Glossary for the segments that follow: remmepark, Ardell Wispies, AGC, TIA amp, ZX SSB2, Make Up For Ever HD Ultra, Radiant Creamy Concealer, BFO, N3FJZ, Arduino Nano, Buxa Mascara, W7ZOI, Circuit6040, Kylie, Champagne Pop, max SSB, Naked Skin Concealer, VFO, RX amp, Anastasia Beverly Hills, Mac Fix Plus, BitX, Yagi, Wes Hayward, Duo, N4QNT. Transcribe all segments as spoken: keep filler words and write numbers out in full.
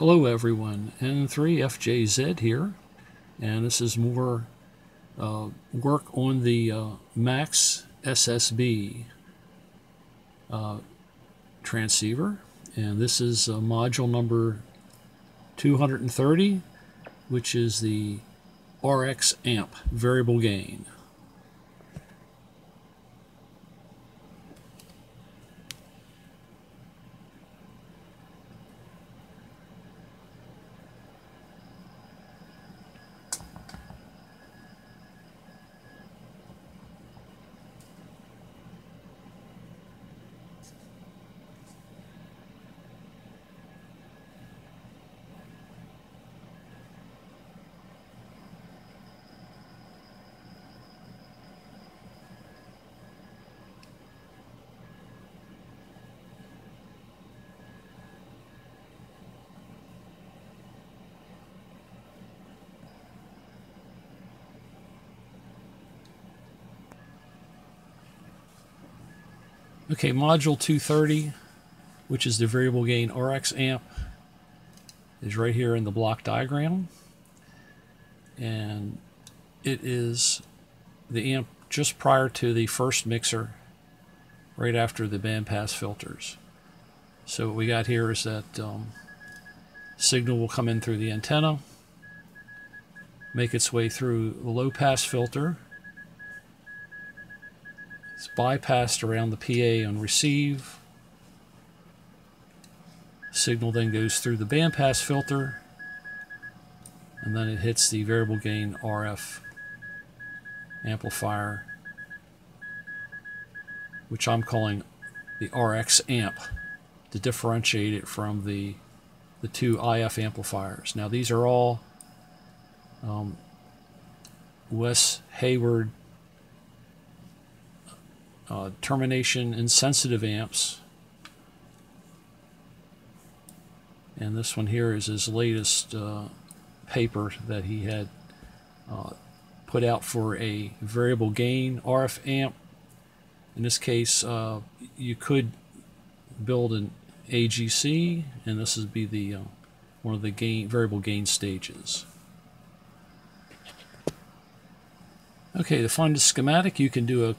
Hello everyone, N three F J Z here, and this is more uh, work on the uh, max S S B uh, transceiver, and this is uh, module number two hundred thirty, which is the R X amp variable gain. Okay, module two thirty, which is the variable gain R X amp, is right here in the block diagram. And it is the amp just prior to the first mixer, right after the bandpass filters. So what we got here is that um, signal will come in through the antenna, make its way through the low pass filter. It's bypassed around the P A on receive. Signal then goes through the bandpass filter, and then it hits the variable gain R F amplifier, which I'm calling the R X amp to differentiate it from the the two I F amplifiers. Now these are all um, Wes Hayward Uh, termination insensitive amps, and this one here is his latest uh, paper that he had uh, put out for a variable gain R F amp. In this case, uh, you could build an A G C, and this would be the uh, one of the gain variable gain stages. Okay, to find the schematic, you can do a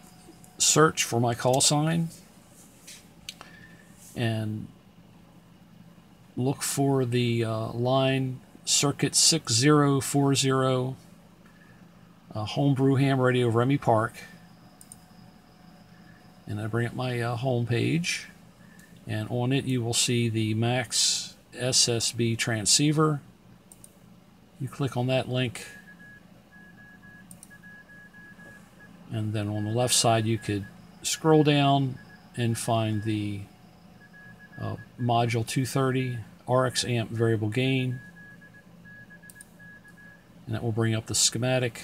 search for my call sign and look for the uh, line circuit six zero four zero, uh, homebrew ham radio Remy Park, and I bring up my uh, home page, and on it you will see the max S S B transceiver. You click on that link, and then on the left side you could scroll down and find the uh, module two thirty R X amp variable gain, and that will bring up the schematic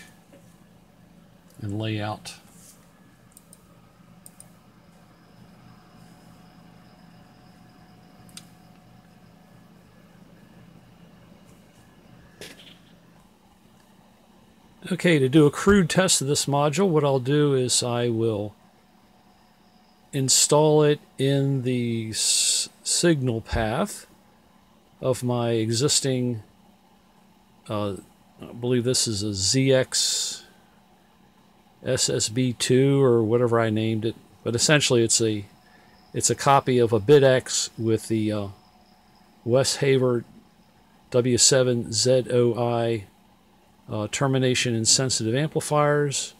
and layout. Okay, to do a crude test of this module, what I'll do is I will install it in the s signal path of my existing, uh, I believe this is a Z X S S B two or whatever I named it, but essentially it's a it's a copy of a BitX with the uh, Wes Hayward W seven Z O I Uh, termination insensitive amplifiers,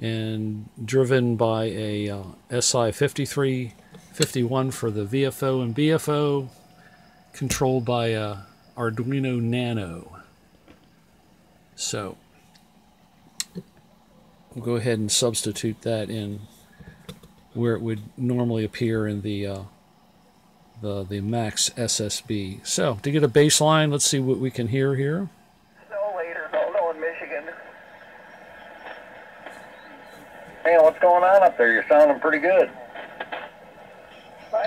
and driven by a uh, S I fifty-three fifty-one for the V F O and B F O, controlled by a Arduino Nano. So we'll go ahead and substitute that in where it would normally appear in the uh, the the max S S B. So to get a baseline, let's see what we can hear here. Hey, what's going on up there? You're sounding pretty good.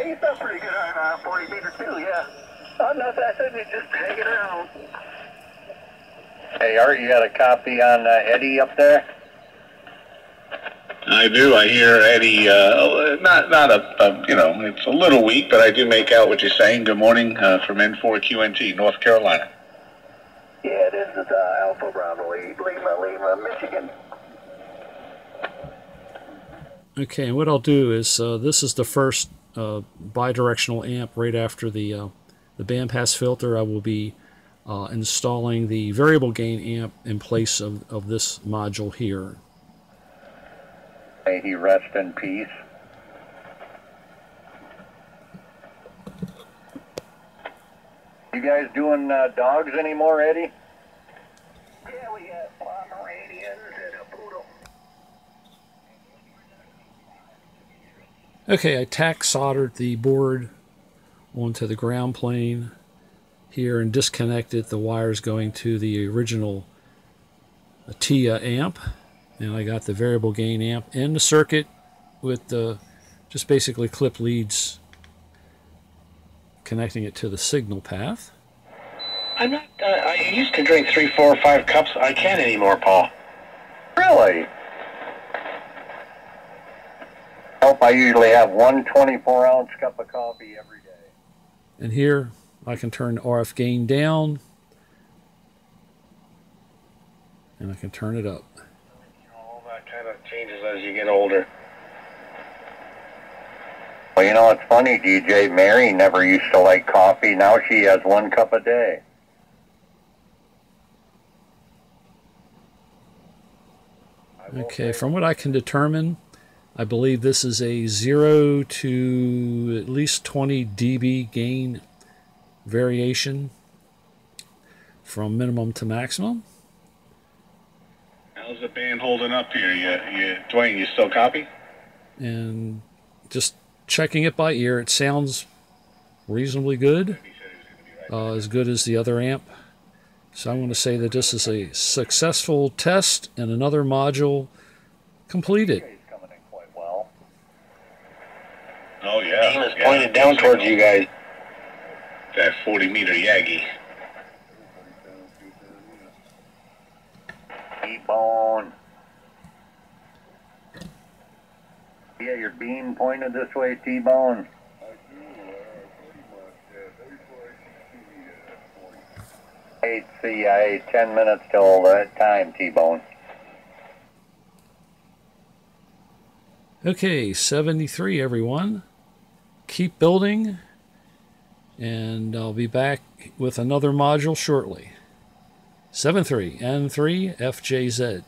You sound pretty good on uh, forty meter too, yeah. I'm not that good, just hanging out. Hey, Art, you got a copy on uh, Eddie up there? I do. I hear Eddie. Uh, not not a, a you know. It's a little weak, but I do make out what you're saying. Good morning uh, from N four Q N T, North Carolina. Yeah, this is uh, Alpha Bravo Lima Lima, Michigan. Okay, and what I'll do is uh, this is the first uh, bidirectional amp right after the uh, the bandpass filter. I will be uh, installing the variable gain amp in place of of this module here. May he rest in peace. You guys doing uh, dogs anymore, Eddie? Yeah, we got Pomeranians and a poodle. Okay, I tack soldered the board onto the ground plane here and disconnected the wires going to the original T I A amp. And I got the variable gain amp and the circuit with the just basically clip leads connecting it to the signal path. I'm not. Uh, I used to drink three, four, five cups. I can't anymore, Paul. Really? Nope. I usually have one twenty-four ounce cup of coffee every day. And here I can turn the R F gain down, and I can turn it up. Changes as you get older. Well, you know, it's funny, D J. Mary never used to like coffee. Now she has one cup a day. Okay, from what I can determine, I believe this is a zero to at least twenty D B gain variation from minimum to maximum. How's the band holding up here? You, you, Dwayne, you still copy? And just checking it by ear, it sounds reasonably good, uh, as good as the other amp. So I want to say that this is a successful test and another module completed. Coming in quite well. Oh yeah. Aim is yeah, pointed yeah, down towards you guys. That forty meter Yagi. Bone. Yeah, your beam pointed this way, T-Bone. Hey, C I A, ten minutes till that time, T-Bone. Okay, seventy-three, everyone. Keep building, and I'll be back with another module shortly. seven three N three F J Z.